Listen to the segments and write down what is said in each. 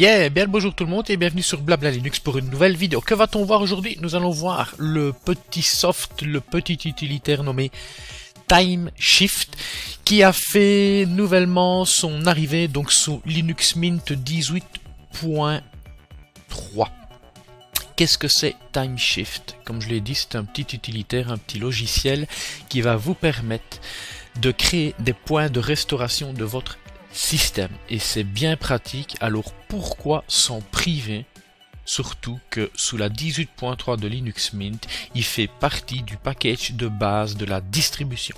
Yeah, bien le bonjour tout le monde et bienvenue sur Blabla Linux pour une nouvelle vidéo. Que va-t-on voir aujourd'hui? Nous allons voir le petit soft, le petit utilitaire nommé Time Shift qui a fait nouvellement son arrivée donc sous Linux Mint 18.3. Qu'est-ce que c'est Time Shift? Comme je l'ai dit, c'est un petit utilitaire, un petit logiciel qui va vous permettre de créer des points de restauration de votre système, et c'est bien pratique. Alors pourquoi s'en priver, surtout que sous la 18.3 de Linux Mint, il fait partie du package de base de la distribution.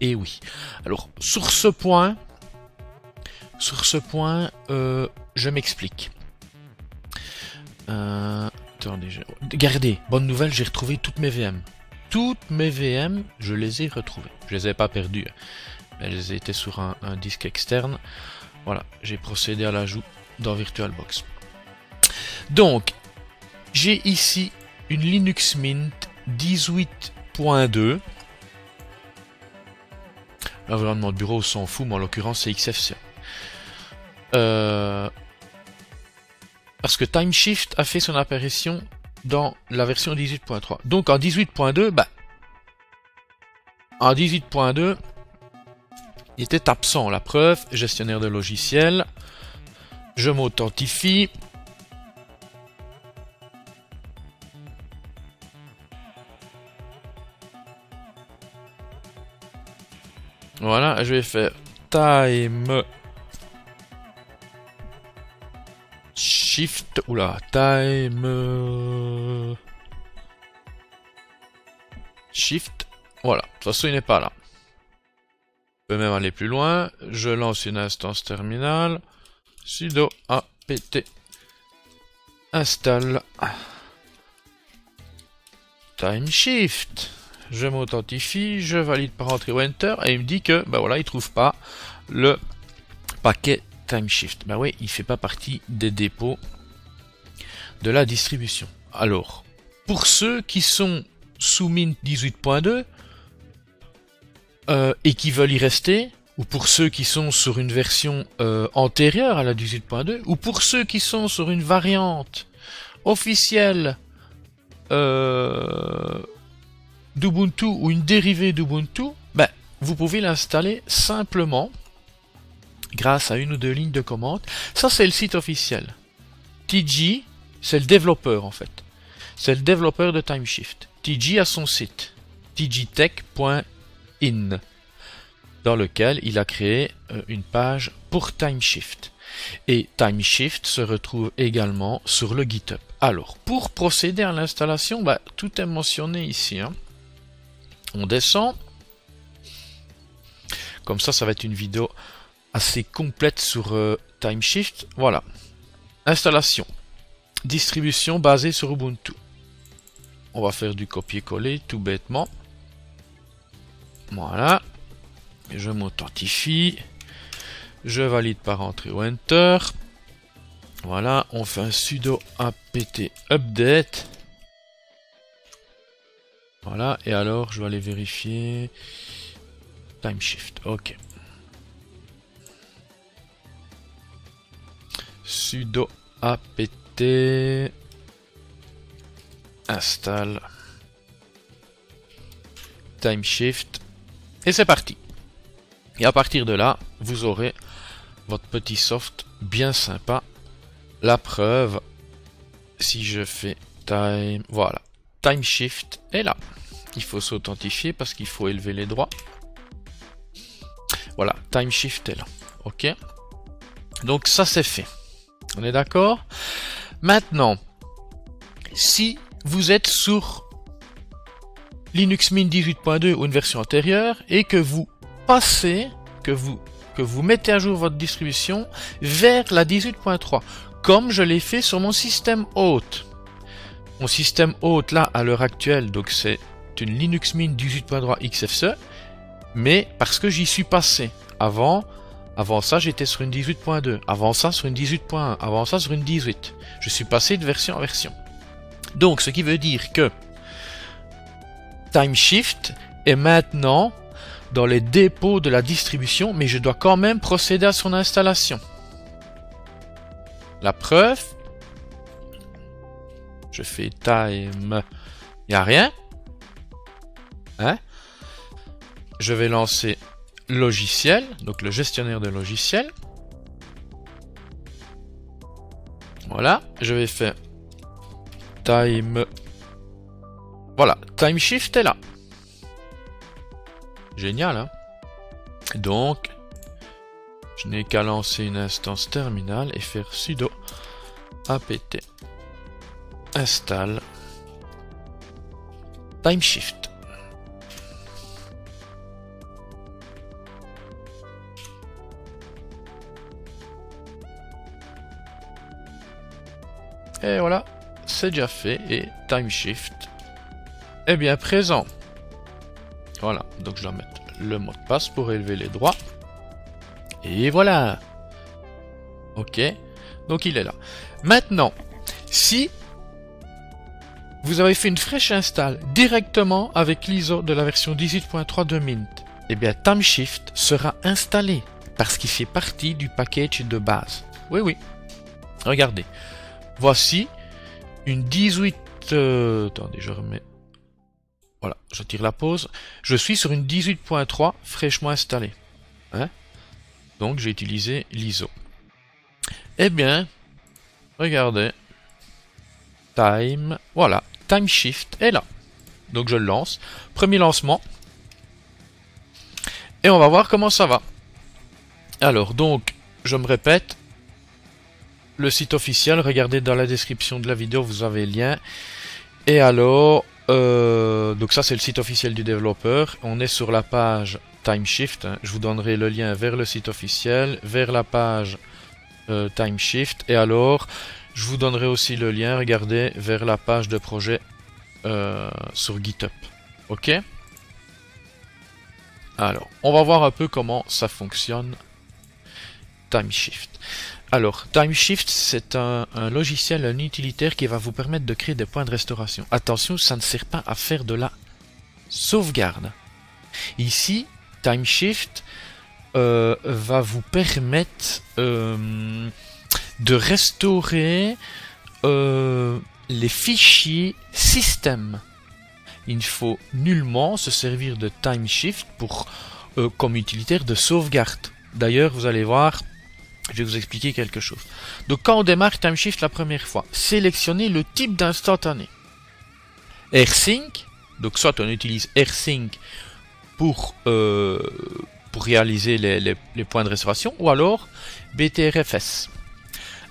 Et oui, alors sur ce point, je m'explique. Attendez, regardez, bonne nouvelle, j'ai retrouvé toutes mes VM. Toutes mes VM, je les ai retrouvées. Je les ai pas perdues. Elles étaient sur un disque externe. Voilà, j'ai procédé à l'ajout dans VirtualBox. Donc, j'ai ici une Linux Mint 18.2. L'environnement de bureau, on s'en fout, mais en l'occurrence, c'est XFCE. Parce que Time Shift a fait son apparition dans la version 18.3. Donc, en 18.2, il était absent, la preuve, gestionnaire de logiciel, je m'authentifie. Voilà, je vais faire time shift, time shift, voilà, de toute façon il n'est pas là. Je peux même aller plus loin, je lance une instance terminale, sudo apt install time shift, je m'authentifie, je valide par entrée ou enter, et il me dit que, ben voilà, il trouve pas le paquet time shift. Ben oui, il fait pas partie des dépôts de la distribution. Alors, pour ceux qui sont sous Mint 18.2, et qui veulent y rester, ou pour ceux qui sont sur une version antérieure à la 18.2, ou pour ceux qui sont sur une variante officielle d'Ubuntu ou une dérivée d'Ubuntu, ben, vous pouvez l'installer simplement grâce à une ou deux lignes de commande. Ça, c'est le site officiel. TG, c'est le développeur en fait. C'est le développeur de Time Shift. TG a son site, teejeetech.in, dans lequel il a créé une page pour Time Shift. Et Time Shift se retrouve également sur le GitHub. Alors, pour procéder à l'installation, bah, tout est mentionné ici, hein. On descend. Comme ça, ça va être une vidéo assez complète sur Time Shift. Voilà. Installation. Distribution basée sur Ubuntu. On va faire du copier-coller tout bêtement. Voilà, je m'authentifie, je valide par entrée ou enter. Voilà, on fait un sudo apt update. Voilà, et alors je vais aller vérifier Time Shift. Ok, sudo apt install Time Shift. Et c'est parti. Et à partir de là, vous aurez votre petit soft bien sympa. La preuve, si je fais time, voilà, Time Shift est là. Il faut s'authentifier parce qu'il faut élever les droits. Voilà, Time Shift est là. Ok. Donc ça c'est fait. On est d'accord? Maintenant, si vous êtes sur Linux Mint 18.2 ou une version antérieure, et que vous passez, que vous mettez à jour votre distribution vers la 18.3, comme je l'ai fait sur mon système hôte. Mon système hôte, là, à l'heure actuelle, donc c'est une Linux Mint 18.3 XFCE, mais parce que j'y suis passé. Avant ça, j'étais sur une 18.2, avant ça, sur une 18.1, avant ça, sur une 18. Je suis passé de version en version. Donc, ce qui veut dire que Time Shift est maintenant dans les dépôts de la distribution, mais je dois quand même procéder à son installation. La preuve, je fais time, il n'y a rien. Hein? Je vais lancer logiciel, donc le gestionnaire de logiciel. Voilà, je vais faire time. Voilà, time shift est là. Génial, hein? Donc, je n'ai qu'à lancer une instance terminale et faire sudo apt install timeshift. Et voilà, c'est déjà fait et timeshift est bien présent. Voilà, donc je dois mettre le mot de passe pour élever les droits. Et voilà. Ok. Donc il est là. Maintenant, si vous avez fait une fraîche install directement avec l'ISO de la version 18.3 de Mint, eh bien TimeShift sera installé parce qu'il fait partie du package de base. Oui, oui. Regardez. Voici une 18... attendez, je remets... Voilà, je tire la pause. Je suis sur une 18.3 fraîchement installée. Hein? Donc j'ai utilisé l'ISO. Eh bien, regardez. Time. Voilà, time shift est là. Donc je le lance. Premier lancement. Et on va voir comment ça va. Alors donc, je me répète. Le site officiel, regardez dans la description de la vidéo, vous avez le lien. Et alors... donc ça c'est le site officiel du développeur, on est sur la page TimeShift, hein. Je vous donnerai le lien vers le site officiel, vers la page TimeShift, et alors je vous donnerai aussi le lien, regardez, vers la page de projet sur GitHub. Ok? Alors, on va voir un peu comment ça fonctionne TimeShift. Alors, TimeShift, c'est un logiciel, un utilitaire qui va vous permettre de créer des points de restauration. Attention, ça ne sert pas à faire de la sauvegarde. Ici, TimeShift va vous permettre de restaurer les fichiers système. Il ne faut nullement se servir de TimeShift comme utilitaire de sauvegarde. D'ailleurs, vous allez voir... Je vais vous expliquer quelque chose. Donc quand on démarre TimeShift la première fois, sélectionnez le type d'instantané. RSync, donc soit on utilise RSync pour réaliser les points de restauration, ou alors BTRFS.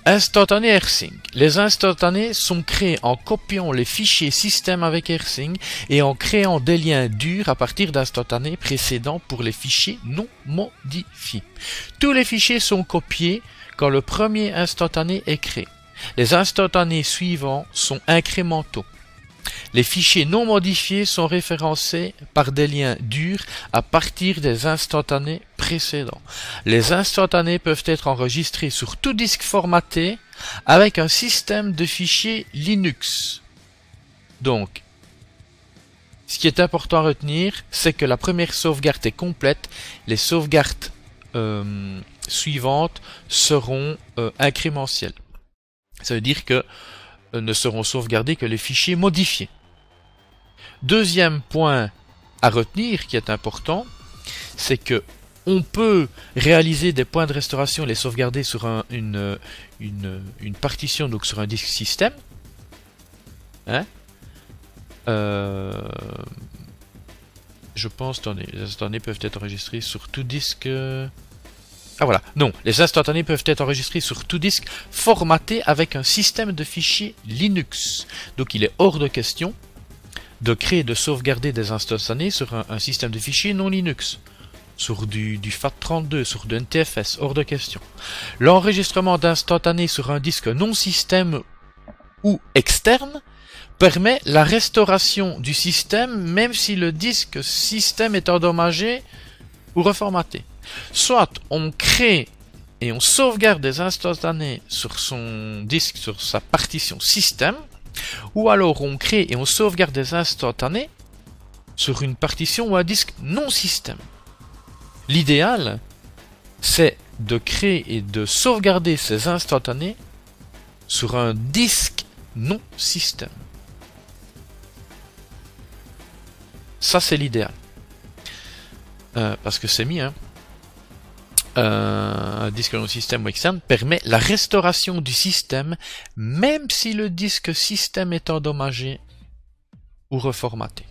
Instantané RSync. Les instantanés sont créés en copiant les fichiers système avec RSync et en créant des liens durs à partir d'instantanés précédents pour les fichiers non modifiés. Tous les fichiers sont copiés quand le premier instantané est créé. Les instantanés suivants sont incrémentaux. Les fichiers non modifiés sont référencés par des liens durs à partir des instantanés précédents. Les instantanés peuvent être enregistrés sur tout disque formaté avec un système de fichiers Linux. Donc, ce qui est important à retenir, c'est que la première sauvegarde est complète. Les sauvegardes suivantes seront incrémentielles. Ça veut dire que ne seront sauvegardés que les fichiers modifiés. Deuxième point à retenir qui est important, c'est que on peut réaliser des points de restauration, les sauvegarder sur une partition, donc sur un disque système. Hein? Je pense, attendez, les instantanés peuvent être enregistrés sur tout disque... Ah voilà, non, les instantanés peuvent être enregistrés sur tout disque formaté avec un système de fichiers Linux. Donc il est hors de question de créer, de sauvegarder des instantanés sur un système de fichiers non Linux. Sur du FAT32, sur du NTFS, hors de question. L'enregistrement d'instantanés sur un disque non système ou externe permet la restauration du système même si le disque système est endommagé ou reformaté. Soit on crée et on sauvegarde des instantanés sur son disque, sur sa partition système, ou alors on crée et on sauvegarde des instantanés sur une partition ou un disque non système. L'idéal, c'est de créer et de sauvegarder ces instantanés sur un disque non système. Ça, c'est l'idéal. Parce que c'est mis, hein. Un disque non système ou externe permet la restauration du système, même si le disque système est endommagé ou reformaté.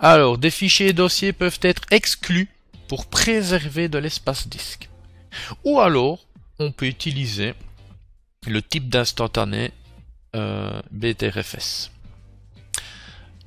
Alors, des fichiers et dossiers peuvent être exclus pour préserver de l'espace disque. Ou alors, on peut utiliser le type d'instantané BTRFS.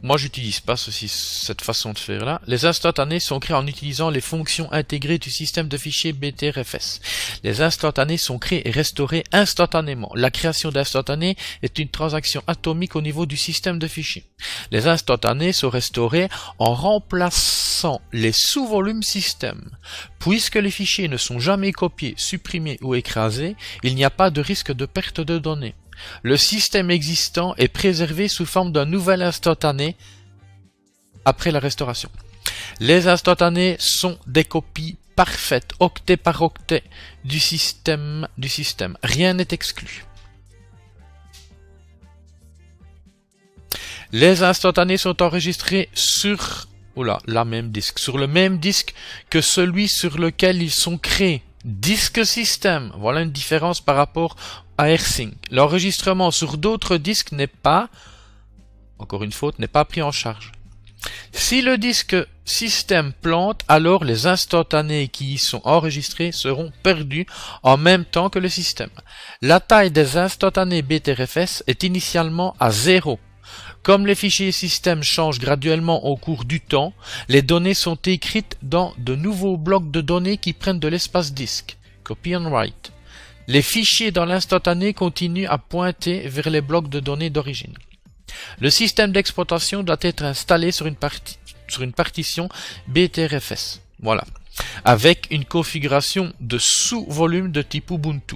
Moi, j'utilise pas cette façon de faire là. Les instantanés sont créés en utilisant les fonctions intégrées du système de fichiers BTRFS. Les instantanés sont créés et restaurés instantanément. La création d'instantanés est une transaction atomique au niveau du système de fichiers. Les instantanés sont restaurés en remplaçant les sous-volumes système. Puisque les fichiers ne sont jamais copiés, supprimés ou écrasés, il n'y a pas de risque de perte de données. Le système existant est préservé sous forme d'un nouvel instantané après la restauration. Les instantanés sont des copies parfaites, octet par octet, du système. Rien n'est exclu. Les instantanés sont enregistrés sur, sur le même disque que celui sur lequel ils sont créés. Disque système, voilà une différence par rapport à RSync. L'enregistrement sur d'autres disques n'est pas, pris en charge. Si le disque système plante, alors les instantanés qui y sont enregistrés seront perdus en même temps que le système. La taille des instantanés BTRFS est initialement à 0. Comme les fichiers système changent graduellement au cours du temps, les données sont écrites dans de nouveaux blocs de données qui prennent de l'espace disque. Copy and write. Les fichiers dans l'instantané continuent à pointer vers les blocs de données d'origine. Le système d'exploitation doit être installé sur une partition BTRFS. Voilà. Avec une configuration de sous-volume de type Ubuntu.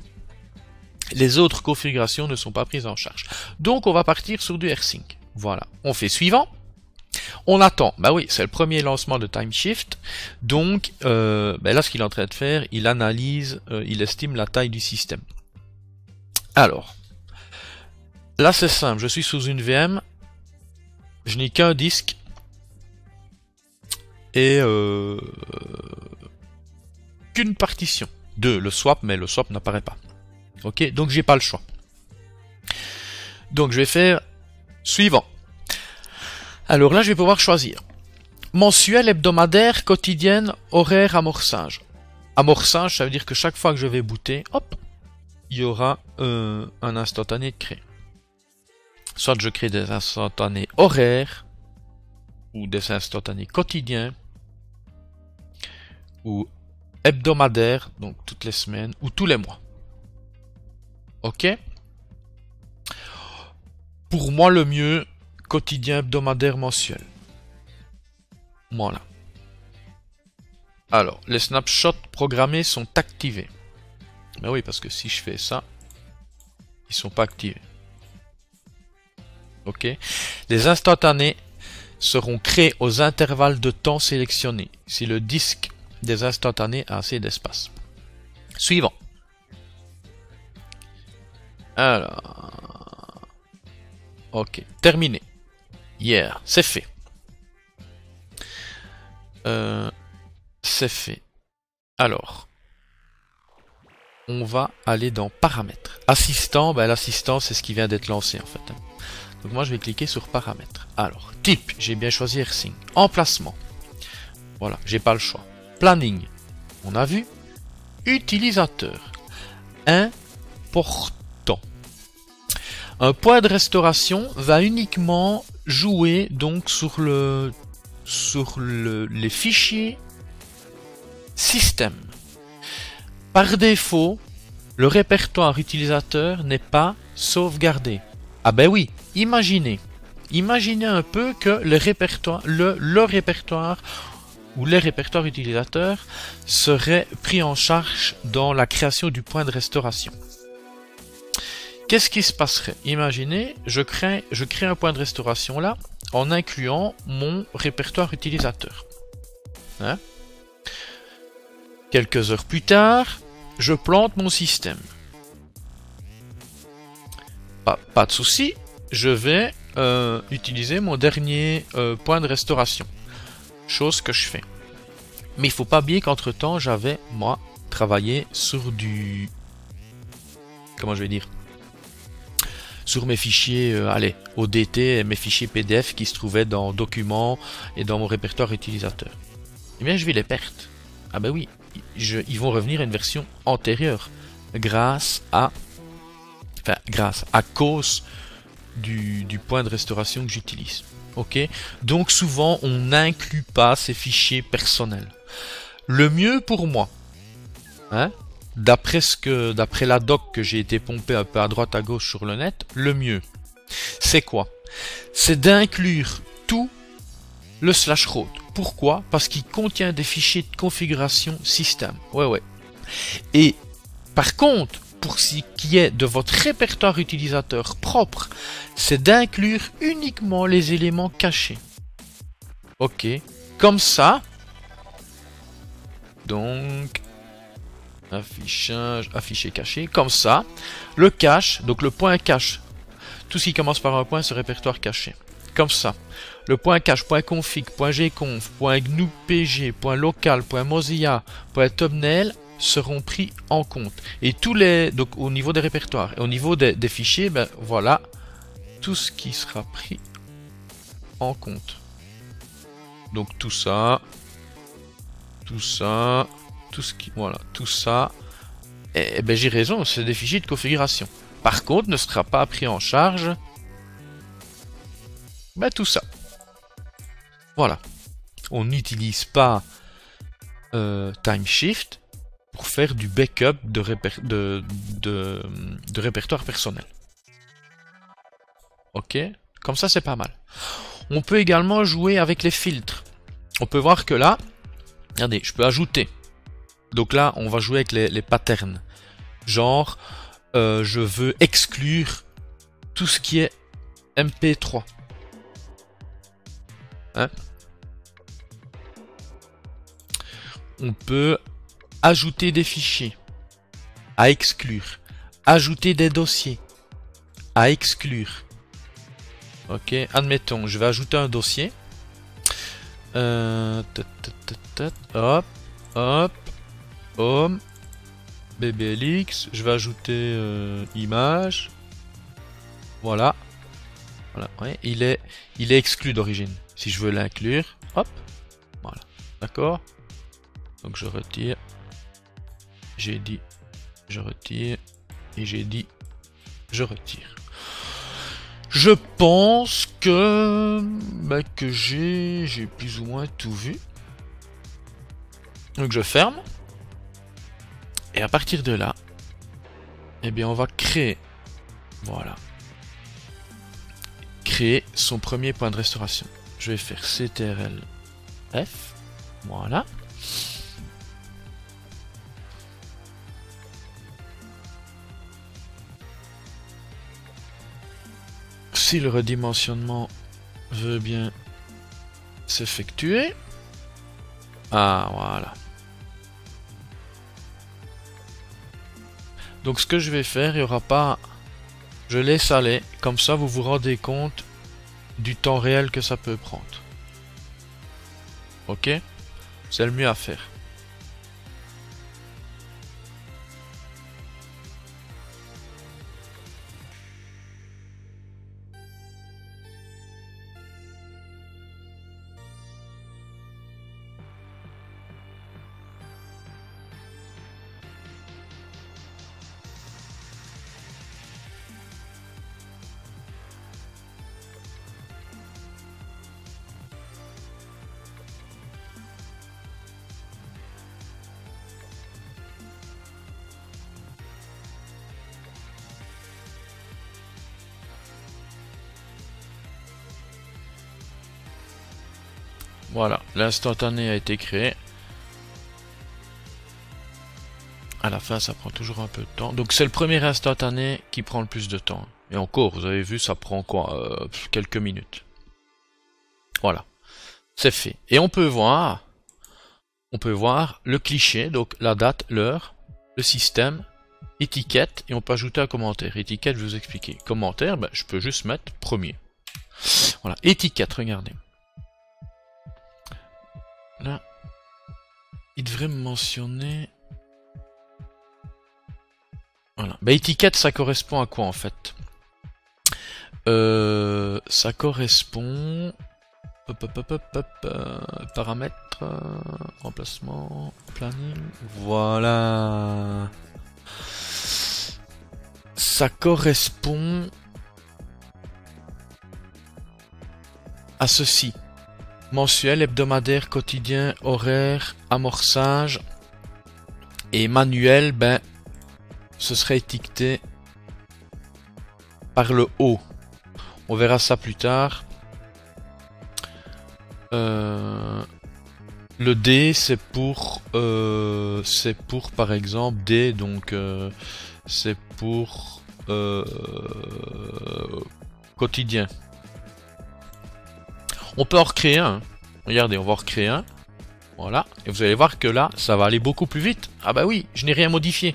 Les autres configurations ne sont pas prises en charge. Donc on va partir sur du RSync. Voilà, on fait suivant. On attend. Bah oui, c'est le premier lancement de TimeShift. Donc là, ce qu'il est en train de faire, il analyse, il estime la taille du système. Alors, là c'est simple, je suis sous une VM, je n'ai qu'un disque, et qu'une partition. Deux, le swap, mais le swap n'apparaît pas. Ok, donc j'ai pas le choix. Donc je vais faire suivant. Alors là, je vais pouvoir choisir. Mensuel, hebdomadaire, quotidienne, horaire, amorçage. Amorçage, ça veut dire que chaque fois que je vais booter, hop, il y aura un instantané de créer. Soit je crée des instantanés horaires, ou des instantanés quotidiens, ou hebdomadaires, donc toutes les semaines, ou tous les mois. Ok. Pour moi, le mieux, quotidien, hebdomadaire, mensuel. Voilà. Alors, les snapshots programmés sont activés. Mais oui, parce que si je fais ça, ils ne sont pas activés. Ok. Les instantanés seront créés aux intervalles de temps sélectionnés, si le disque des instantanés a assez d'espace. Suivant. Alors, ok, terminé. Yeah, c'est fait. Alors, on va aller dans paramètres. Assistant, ben l'assistant c'est ce qui vient d'être lancé en fait. Donc moi je vais cliquer sur paramètres. Alors, type, j'ai bien choisi RSync. Emplacement, voilà, j'ai pas le choix. Planning, on a vu. Utilisateur, important. Un point de restauration va uniquement jouer donc sur les fichiers système. Par défaut, le répertoire utilisateur n'est pas sauvegardé. Ah ben oui, imaginez un peu que le répertoire ou les répertoires utilisateurs seraient pris en charge dans la création du point de restauration. Qu'est-ce qui se passerait? Imaginez, je crée un point de restauration là, en incluant mon répertoire utilisateur. Hein? Quelques heures plus tard, je plante mon système. pas de souci, je vais utiliser mon dernier point de restauration. Chose que je fais. Mais il faut pas oublier qu'entre-temps, j'avais, moi, travaillé sur du... Comment je vais dire? Sur mes fichiers, allez, ODT et mes fichiers PDF qui se trouvaient dans Documents et dans mon répertoire utilisateur. Eh bien, je vais les perdre. Ah ben oui, ils vont revenir à une version antérieure grâce à... Enfin, grâce, à cause du point de restauration que j'utilise. Ok, donc souvent, on n'inclut pas ces fichiers personnels. Le mieux pour moi, hein, d'après la doc que j'ai été pompée un peu à droite à gauche sur le net, le mieux, c'est quoi? C'est d'inclure tout le /root. Pourquoi? Parce qu'il contient des fichiers de configuration système. Ouais, ouais. Et par contre, pour ce qui est de votre répertoire utilisateur propre, c'est d'inclure uniquement les éléments cachés. Ok, comme ça, donc affichage, affiché caché, comme ça, le cache, donc le point cache, tout ce qui commence par un point, ce répertoire caché, comme ça, le point cache, point config, point gconf, point gnu pg, point local, point mozilla, point thumbnail, seront pris en compte. Et tous les, donc au niveau des répertoires et au niveau des fichiers, ben voilà tout ce qui sera pris en compte. Donc tout ça, tout ce qui, voilà, tout ça. Et ben j'ai raison, c'est des fichiers de configuration. Par contre, ne sera pas pris en charge, ben tout ça. Voilà. On n'utilise pas timeshift pour faire du backup de répertoire personnel. Ok, comme ça c'est pas mal. On peut également jouer avec les filtres. On peut voir que là, regardez, je peux ajouter. Donc là, on va jouer avec les patterns. Genre, je veux exclure tout ce qui est MP3. Hein? On peut ajouter des fichiers à exclure, ajouter des dossiers à exclure. Ok, admettons, je vais ajouter un dossier. Hop, hop, home, BBLX, je vais ajouter image. Voilà, voilà, ouais, il est exclu d'origine. Si je veux l'inclure, hop, voilà, d'accord. Donc je retire. J'ai dit je retire et j'ai dit je retire. Je pense que bah, que j'ai plus ou moins tout vu. Donc je ferme. Et à partir de là, eh bien on va créer, voilà, créer son premier point de restauration. Je vais faire ctrl+f. Voilà. Si le redimensionnement veut bien s'effectuer. Ah, voilà. Donc ce que je vais faire, il n'y aura pas... Je laisse aller, comme ça vous vous rendez compte du temps réel que ça peut prendre. Ok? C'est le mieux à faire. Voilà, l'instantané a été créé. À la fin, ça prend toujours un peu de temps. Donc c'est le premier instantané qui prend le plus de temps. Et encore, vous avez vu, ça prend quoi, quelques minutes. Voilà, c'est fait. Et on peut voir le cliché, donc la date, l'heure, le système, étiquette et on peut ajouter un commentaire. Étiquette, je vais vous expliquer. Commentaire, ben, je peux juste mettre premier. Voilà, étiquette, regardez. Là, il devrait me mentionner... Voilà. Ben, étiquette, ça correspond à quoi en fait? Ça correspond... Paramètres, remplacement, planning, voilà. Ça correspond à ceci. Mensuel, hebdomadaire, quotidien, horaire, amorçage et manuel, ben, ce serait étiqueté par le haut. On verra ça plus tard. Le D c'est pour par exemple D, donc c'est pour quotidien. On peut en recréer un. Regardez, on va en recréer un. Voilà. Et vous allez voir que là, ça va aller beaucoup plus vite. Ah bah oui, je n'ai rien modifié.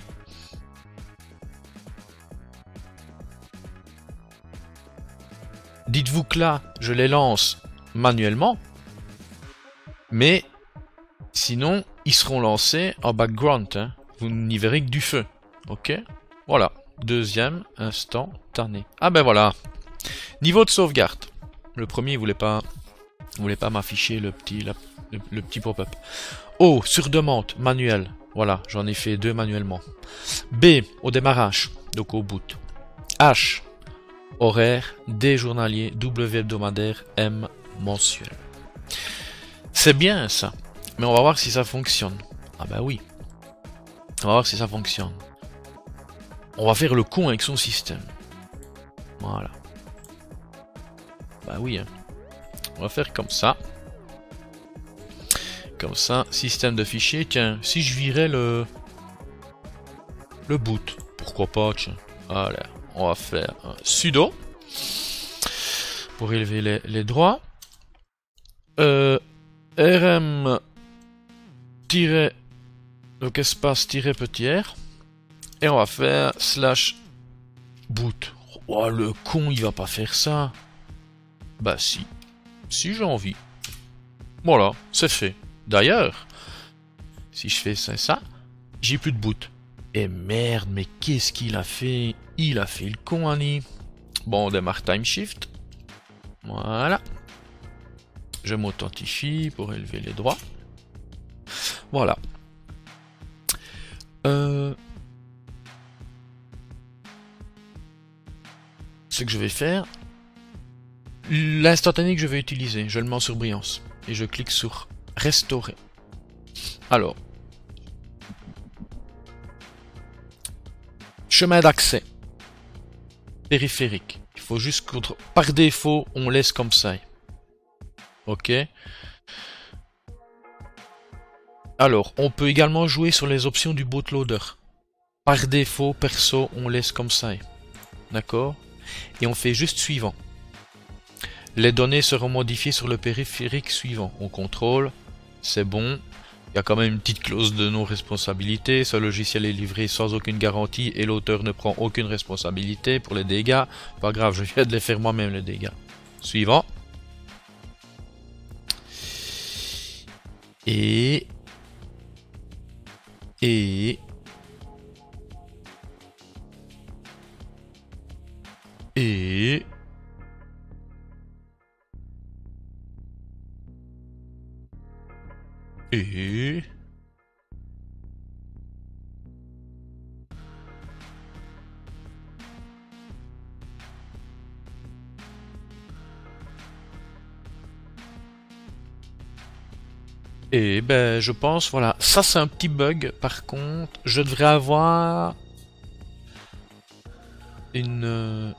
Dites-vous que là, je les lance manuellement. Mais sinon, ils seront lancés en background. Hein. Vous n'y verrez que du feu. Ok. Voilà. Deuxième instantané. Ah ben voilà. Niveau de sauvegarde. Le premier, il ne voulait pas, m'afficher le petit pop-up. O, sur demande, manuel. Voilà, j'en ai fait deux manuellement. B, au démarrage, donc au boot. H, horaire. D, journalier. W, hebdomadaire. M, mensuel. C'est bien ça, mais on va voir si ça fonctionne. Ah bah oui, on va voir si ça fonctionne. On va faire le con avec son système. Voilà. Bah oui, hein. On va faire comme ça. Comme ça, système de fichiers. Tiens, si je virais le boot, pourquoi pas, tiens. Voilà, on va faire un sudo pour élever les droits. RM donc espace petit r et on va faire slash boot. Oh, le con, il va pas faire ça. Bah si, si j'ai envie. Voilà, c'est fait. D'ailleurs, si je fais ça, j'ai plus de boot. Et merde, mais qu'est-ce qu'il a fait? Il a fait le con, Annie. Bon, on démarre time shift. Voilà. Je m'authentifie pour élever les droits. Voilà. Ce que je vais faire, l'instantané que je vais utiliser, je le mets en surbrillance et je clique sur restaurer. Alors, chemin d'accès, périphérique. Il faut juste contre, par défaut, on laisse comme ça. Ok. Alors, on peut également jouer sur les options du bootloader. Par défaut, perso, on laisse comme ça. D'accord? Et on fait juste suivant. Les données seront modifiées sur le périphérique suivant. On contrôle, c'est bon. Il y a quand même une petite clause de non-responsabilité. Ce logiciel est livré sans aucune garantie et l'auteur ne prend aucune responsabilité pour les dégâts. Pas grave, je viens de les faire moi-même, les dégâts. Suivant. Et Et ben je pense, voilà, ça c'est un petit bug, par contre, je devrais avoir une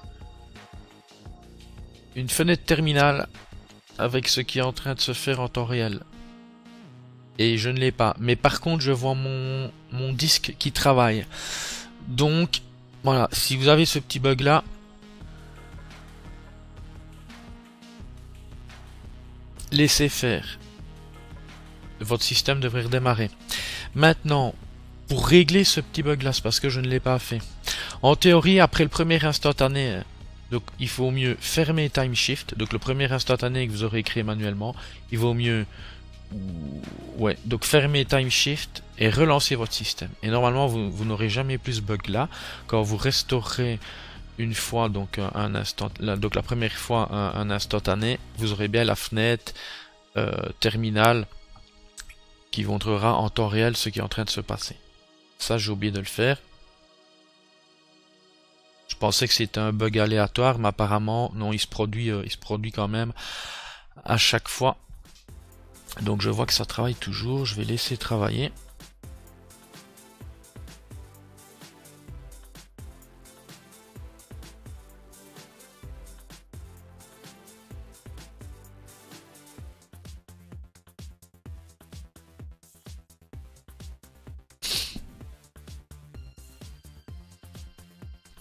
fenêtre terminale avec ce qui est en train de se faire en temps réel. Et je ne l'ai pas, mais par contre je vois mon disque qui travaille. Donc, voilà, si vous avez ce petit bug là, laissez faire. Votre système devrait redémarrer. Maintenant, pour régler ce petit bug là, c'est parce que je ne l'ai pas fait. En théorie, après le premier instantané, donc il faut mieux fermer Time Shift, donc le premier instantané que vous aurez créé manuellement, il vaut mieux... Ouais, donc fermez Time Shift et relancez votre système. Et normalement, vous n'aurez jamais plus ce bug là. Quand vous restaurerez une fois, donc, la première fois un instantané, vous aurez bien la fenêtre terminale qui montrera en temps réel ce qui est en train de se passer. Ça, j'ai oublié de le faire. Je pensais que c'était un bug aléatoire, mais apparemment, non, il se produit quand même à chaque fois. Donc je vois que ça travaille toujours, je vais laisser travailler.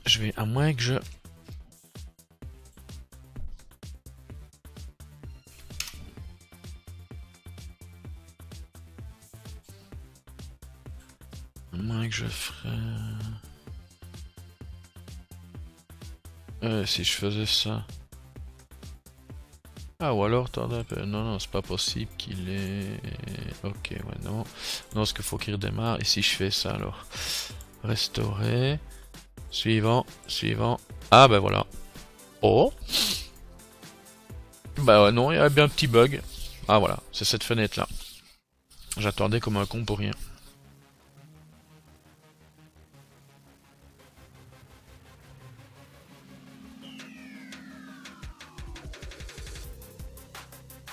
Je vais, à moins que je... si je faisais ça. Ah, ou alors, attendez un peu. Non, non, c'est pas possible qu'il ait... Ok, ouais, non. Non, ce qu'il faut qu'il redémarre. Et si je fais ça, alors. Restaurer. Suivant, suivant. Ah, ben voilà. Oh. Bah ouais, non, il y a bien un petit bug. Ah, voilà, c'est cette fenêtre-là. J'attendais comme un con pour rien.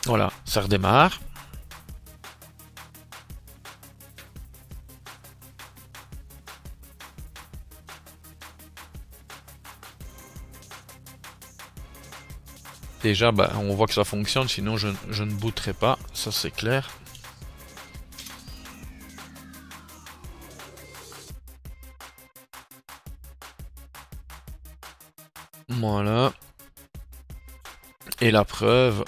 Voilà, ça redémarre. Déjà, bah, on voit que ça fonctionne, sinon je ne booterai pas, ça c'est clair. Voilà. Et la preuve...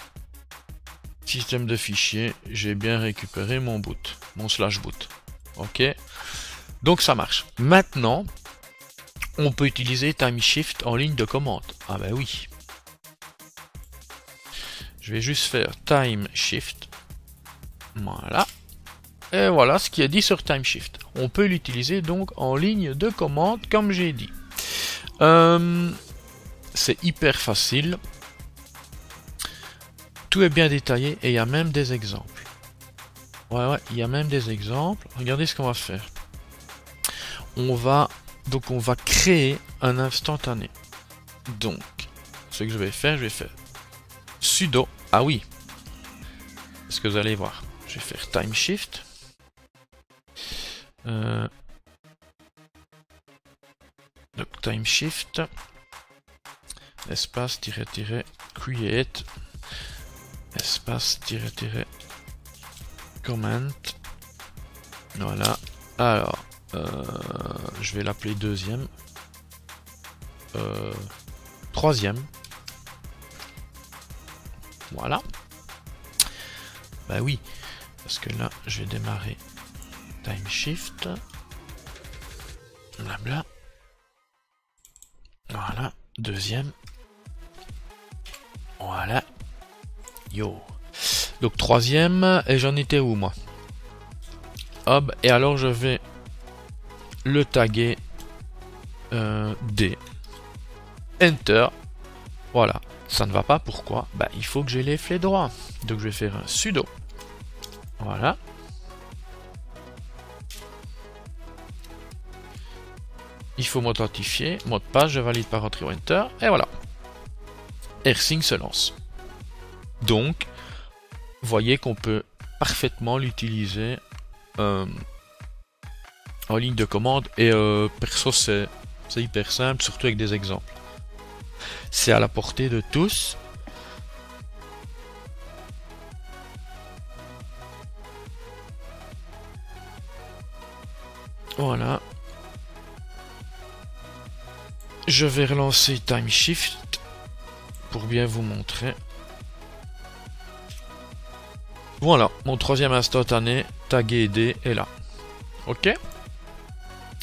Système de fichiers, j'ai bien récupéré mon boot, mon slash boot. Ok, donc ça marche. Maintenant, on peut utiliser Time Shift en ligne de commande. Ah ben oui. Je vais juste faire Time Shift. Voilà. Et voilà ce qui est dit sur Time Shift. On peut l'utiliser donc en ligne de commande, comme j'ai dit. C'est hyper facile. Tout est bien détaillé et il y a même des exemples. Ouais, ouais, il y a même des exemples. Regardez ce qu'on va faire. On va créer un instantané. Donc, ce que je vais faire sudo. Ah oui. Parce que vous allez voir. Je vais faire Time Shift. Donc, Time Shift. Espace, create. Espace, comment. Voilà. Alors, je vais l'appeler deuxième. Troisième. Voilà. Bah oui. Parce que là, je vais démarrer Time Shift. Blabla. Voilà. Deuxième. Voilà. Yo. Donc troisième, et j'en étais où moi? Hop, et alors je vais le taguer D. Enter. Voilà. Ça ne va pas, pourquoi? Bah il faut que j'ai les flets droits. Donc je vais faire un sudo. Voilà. Il faut m'authentifier. Mot de passe, je valide par entrée ou enter. Et voilà. RSync se lance. Donc, vous voyez qu'on peut parfaitement l'utiliser en ligne de commande. Et perso, c'est hyper simple, surtout avec des exemples. C'est à la portée de tous. Voilà. Je vais relancer Time Shift pour bien vous montrer. Voilà, mon troisième instantané, tagué D est là. Ok.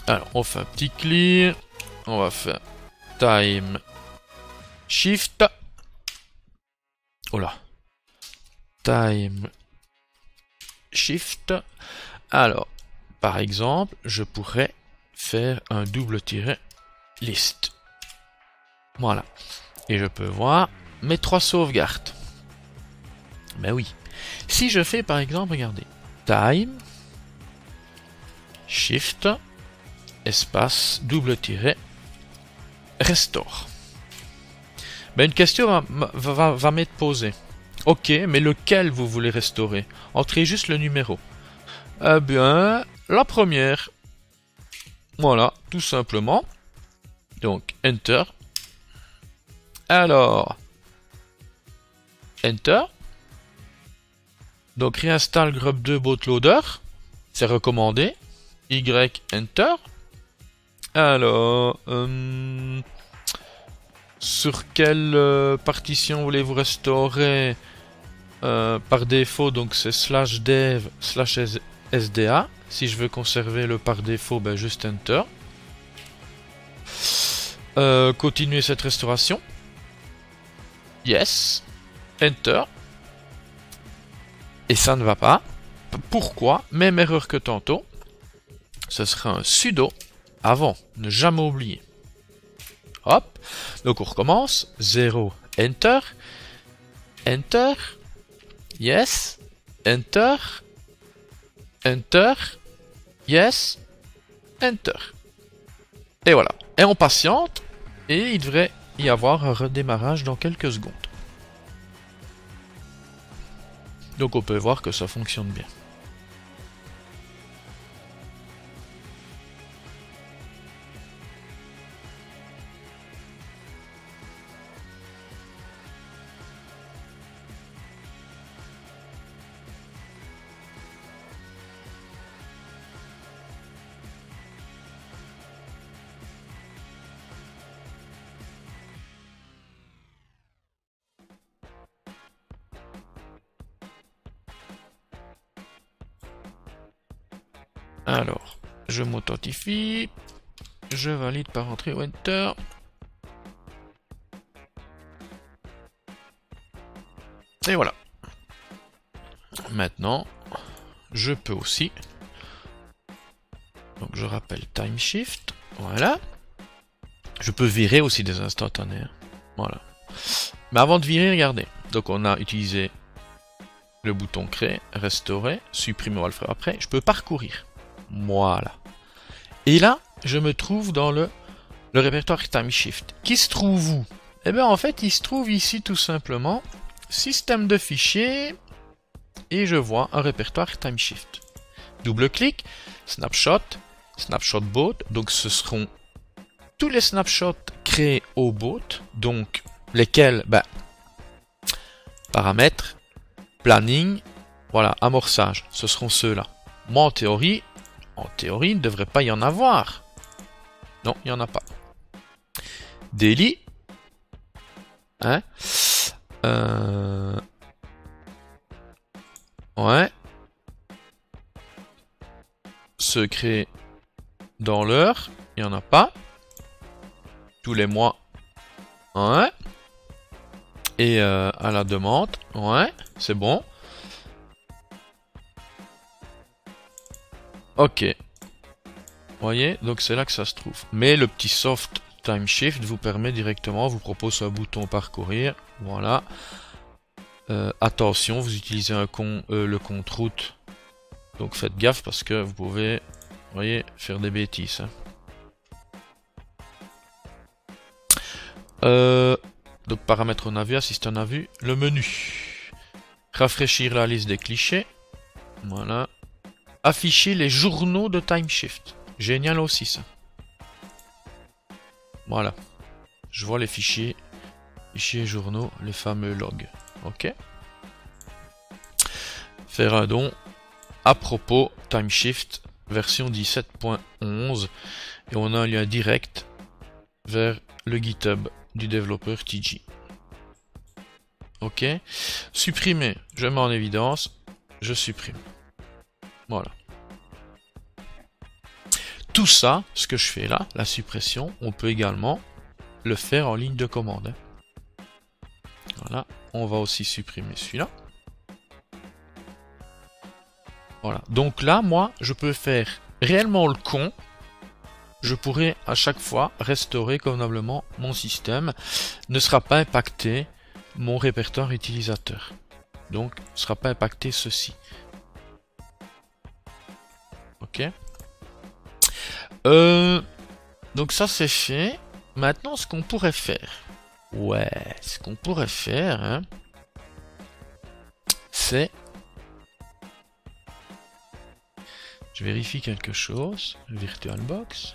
Alors, on fait un petit clear. On va faire time shift. Oh là. Time shift. Alors, par exemple, je pourrais faire un double tiret list. Voilà. Et je peux voir mes trois sauvegardes. Ben oui. Si je fais par exemple, regardez, time, shift, espace, double tiret, restore. Ben une question va m'être posée. Ok, mais lequel vous voulez restaurer? Entrez juste le numéro. Eh bien, la première. Voilà, tout simplement. Donc, enter. Alors, enter. Donc, réinstalle grub2 bootloader. C'est recommandé. Y, enter. Alors, sur quelle partition voulez-vous restaurer? Par défaut, donc c'est /dev/sda. Si je veux conserver le par défaut, ben juste enter. Continuer cette restauration. Yes. Enter. Et ça ne va pas. Pourquoi? Même erreur que tantôt. Ce sera un sudo avant. Ne jamais oublier. Hop. Donc on recommence. 0. Enter. Enter. Yes. Enter. Enter. Yes. Enter. Et voilà. Et on patiente. Et il devrait y avoir un redémarrage dans quelques secondes. Donc on peut voir que ça fonctionne bien. Alors, je m'authentifie, je valide par entrée ou enter. Et voilà. Maintenant, je peux aussi. Donc je rappelle time shift, voilà. Je peux virer aussi des instantanés, hein. Voilà. Mais avant de virer, regardez. Donc on a utilisé le bouton créer, restaurer, supprimer, on va le faire après. Je peux parcourir. Voilà. Et là, je me trouve dans le répertoire Time Shift. Qui se trouve où? Eh bien, en fait, il se trouve ici tout simplement système de fichiers et je vois un répertoire Time Shift. Double-clic, snapshot, snapshot boot. Donc, ce seront tous les snapshots créés au boot. Donc, lesquels? Ben, paramètres, planning, voilà, amorçage. Ce seront ceux-là. Moi, en théorie, il ne devrait pas y en avoir. Non, il n'y en a pas. Daily. Hein? Ouais. Secret dans l'heure. Il n'y en a pas. Tous les mois. Ouais. Et à la demande. Ouais, c'est bon. Ok. Vous voyez, donc c'est là que ça se trouve. Mais le petit soft time shift vous permet directement, vous propose un bouton parcourir. Voilà. Attention, vous utilisez le compte route. Donc faites gaffe parce que vous pouvez, vous voyez, faire des bêtises. Hein. Donc paramètres on a vu, assiste on a vu. Le menu. Rafraîchir la liste des clichés. Voilà. Afficher les journaux de Time Shift. Génial aussi ça. Voilà. Je vois les fichiers journaux, les fameux logs. Ok. Faire un don à propos Time Shift version 17.11 et on a un lien direct vers le GitHub du développeur TG. Ok. Supprimer. Je mets en évidence. Je supprime. Voilà. Tout tout ça, ce que je fais là, la suppression, on peut également le faire en ligne de commande. Voilà, on va aussi supprimer celui-là. Voilà, donc là, moi, je peux faire réellement le con. Je pourrais à chaque fois restaurer convenablement mon système. Ne sera pas impacté mon répertoire utilisateur. Donc, ne sera pas impacté ceci. Ok. Donc ça, c'est fait. Maintenant, ce qu'on pourrait faire. Ouais, ce qu'on pourrait faire, hein, c'est... Je vérifie quelque chose. VirtualBox.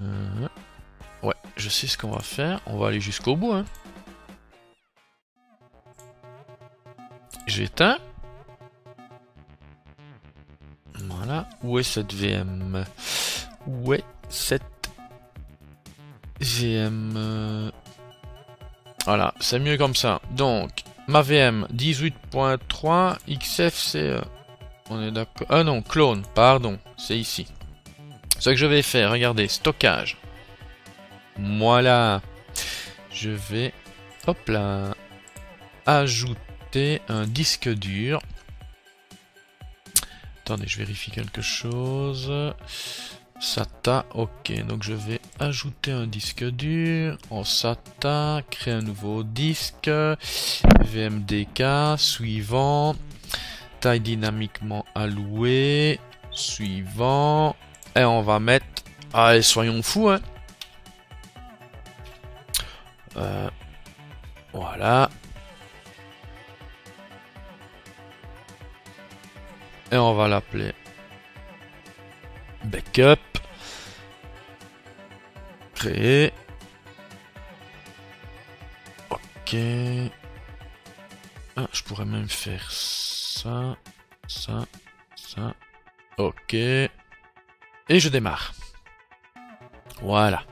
Ouais, je sais ce qu'on va faire. On va aller jusqu'au bout. Hein. J'éteins. Voilà. Où est cette VM? Où est cette VM? Voilà, c'est mieux comme ça. Donc, ma VM 18.3 XFCE. On est d'accord. Ah non, clone, pardon, c'est ici. Ce que je vais faire, regardez, stockage. Voilà. Je vais, hop là, ajouter un disque dur. Attendez, je vérifie quelque chose. SATA, ok. Donc je vais ajouter un disque dur en SATA, créer un nouveau disque, VMDK, suivant, taille dynamiquement allouée, suivant. Et on va mettre... Allez, soyons fous, hein. Voilà. Et on va l'appeler backup. Créer. Ok. Ah, je pourrais même faire ça, ça, ça. Ok. Et je démarre. Voilà.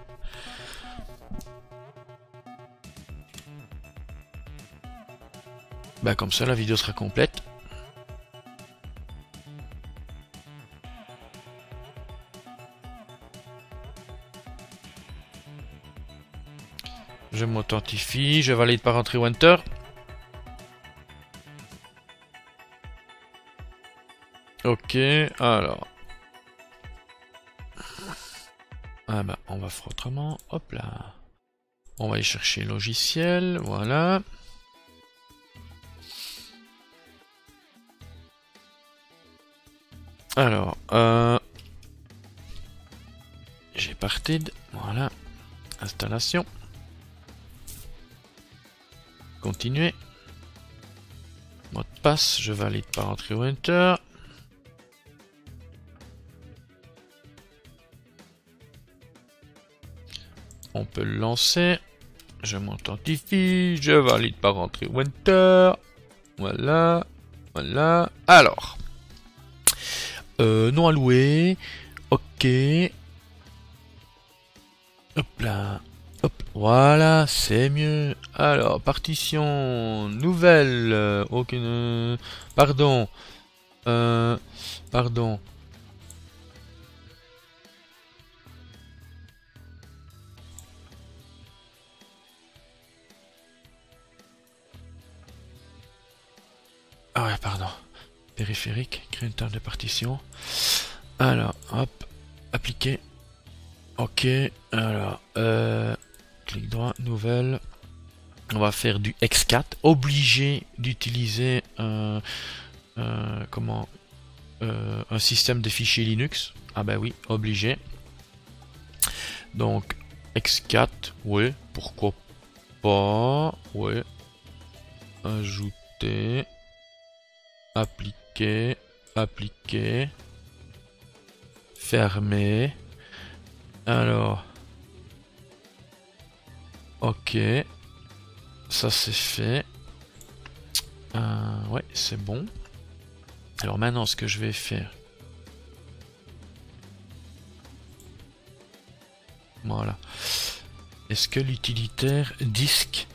Bah comme ça la vidéo sera complète. Je m'authentifie, je valide par entrée ou enter. Ok, alors. Ah bah, on va faire autrement. Hop là. On va aller chercher logiciel. Voilà. Alors, j'ai parti. Voilà. Installation. Continuer. Mot de passe. Je valide par entrée ou enter. On peut le lancer. Je m'authentifie. Je valide par entrée ou enter. Voilà. Voilà. Alors. Non alloué. Ok. Hop là. Hop. Voilà. C'est mieux. Alors. Partition. Nouvelle. Aucune. Pardon. Pardon. Ah ouais, pardon. Périphérique, créer une table de partition. Alors, hop, appliquer. Ok, alors, clic droit, nouvelle. On va faire du X4. Obligé d'utiliser un système de fichiers Linux. Ah ben oui, obligé. Donc, X4, oui, pourquoi pas, oui. Ajouter. Appliquer, appliquer, fermer, alors, ok, ça c'est fait, ouais c'est bon, alors maintenant ce que je vais faire, voilà, est-ce que l'utilitaire disque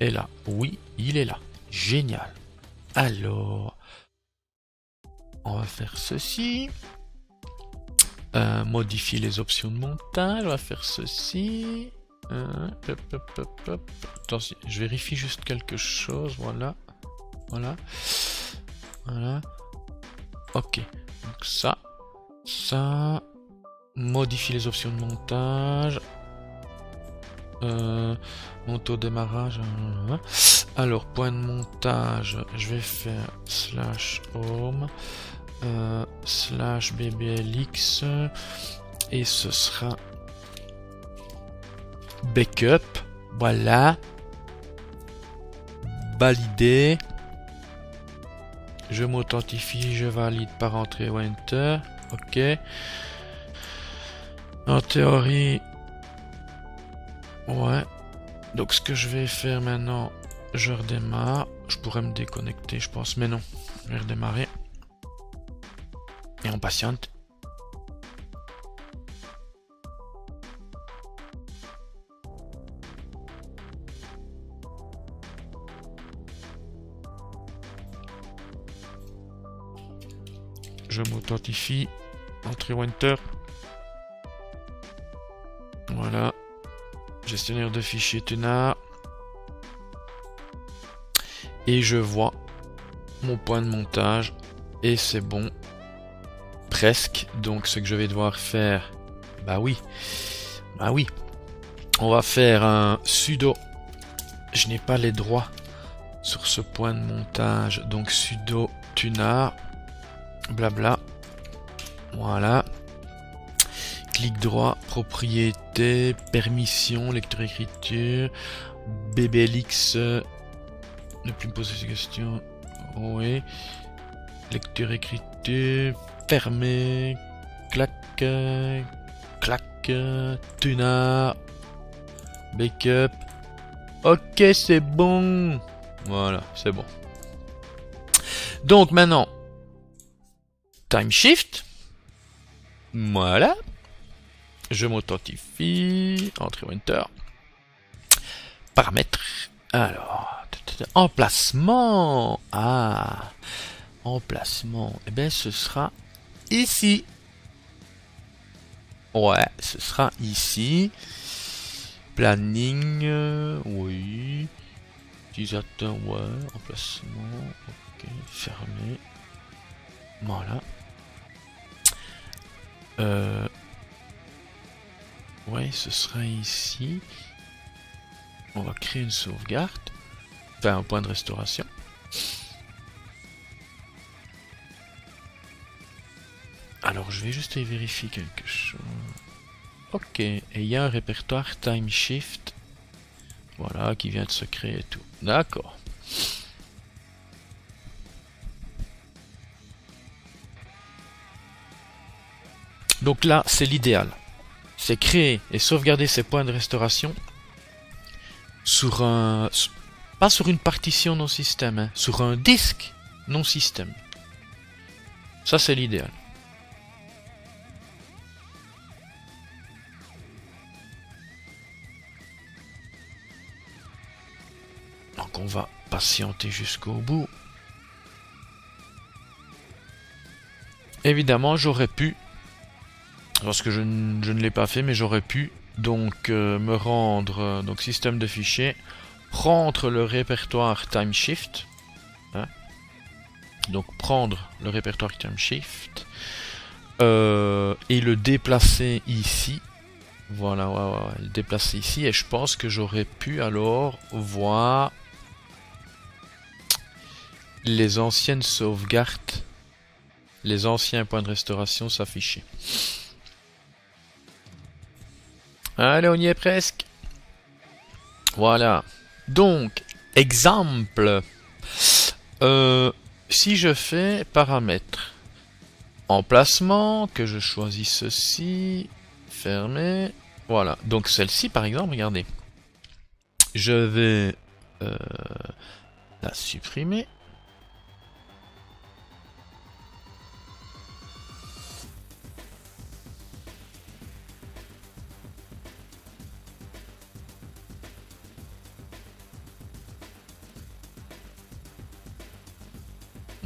est là? Oui, il est là, génial, alors, on va faire ceci. modifier les options de montage, on va faire ceci. Attends, je vérifie juste quelque chose, voilà. Ok, donc ça, modifie les options de montage, monte au démarrage. Alors, point de montage, je vais faire /home, /bblx, et ce sera backup, voilà, validé, je m'authentifie, je valide par entrée ou enter, ok. En théorie, ouais, donc ce que je vais faire maintenant, je redémarre, je pourrais me déconnecter je pense, mais non, je vais redémarrer, et on patiente. Je m'authentifie, entrée ou enter. Voilà. Gestionnaire de fichiers Thunar. Et je vois mon point de montage. Et c'est bon. Presque. Donc ce que je vais devoir faire. Bah oui. On va faire un sudo. Je n'ai pas les droits sur ce point de montage. Donc sudo Thunar. Blabla, voilà, clic droit, propriété, permission, lecture écriture, BBLX, ne plus me poser ces questions, oui, lecture écriture, fermé, clac, Thunar, backup, ok c'est bon, voilà c'est bon. Donc maintenant, time shift, voilà, je m'authentifie, entrée ou enter, paramètres, alors, emplacement, et bien ce sera ici, ouais, ce sera ici, planning, oui, utilisateur, ouais, emplacement, ok, fermé, voilà. Ouais, ce sera ici. On va créer une sauvegarde. Enfin, un point de restauration. Alors, je vais juste aller vérifier quelque chose. Ok, et il y a un répertoire Time Shift. Voilà, qui vient de se créer et tout. D'accord. Donc là, c'est l'idéal. C'est créer et sauvegarder ces points de restauration sur un... pas sur une partition non système, hein, sur un disque non système. Ça, c'est l'idéal. Donc on va patienter jusqu'au bout. Évidemment, j'aurais pu... parce que je ne l'ai pas fait, mais j'aurais pu donc me rendre donc système de fichiers, prendre le répertoire time shift, hein, donc prendre le répertoire time shift et le déplacer ici, voilà, ouais, le déplacer ici, et je pense que j'aurais pu alors voir les anciennes sauvegardes, les anciens points de restauration s'afficher. Allez, on y est presque. Voilà. Donc, exemple. Si je fais paramètres, emplacement, que je choisis ceci, fermé. Voilà. Donc, celle-ci, par exemple, regardez. Je vais la supprimer.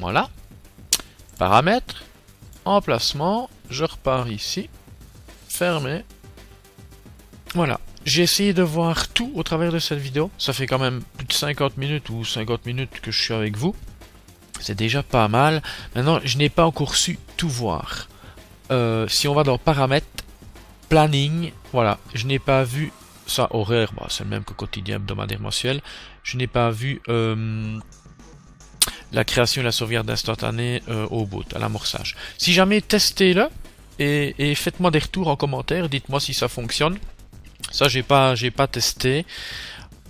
Voilà, paramètres, emplacement, je repars ici, fermé. Voilà. J'ai essayé de voir tout au travers de cette vidéo. Ça fait quand même plus de 50 minutes ou 50 minutes que je suis avec vous. C'est déjà pas mal. Maintenant, je n'ai pas encore su tout voir. Si on va dans paramètres, planning, voilà, je n'ai pas vu ça, horaire, bah, c'est le même que quotidien, hebdomadaire, mensuel. Je n'ai pas vu la création et la sauvegarde instantanée au boot, à l'amorçage. Si jamais, testez-le et faites-moi des retours en commentaire, dites-moi si ça fonctionne. Ça, j'ai pas testé.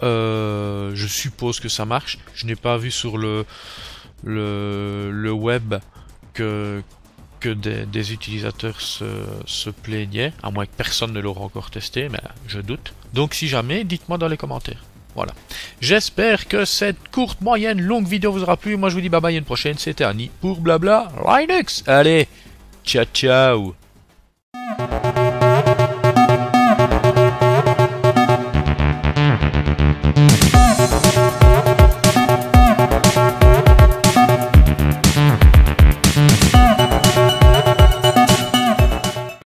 Je suppose que ça marche. Je n'ai pas vu sur le web que des utilisateurs se plaignaient, à moins que personne ne l'aura encore testé, mais je doute. Donc si jamais, dites-moi dans les commentaires. Voilà. J'espère que cette courte, moyenne, longue vidéo vous aura plu. Moi je vous dis bye bye à une prochaine, c'était Annie pour Blabla Linux. Allez, ciao ciao.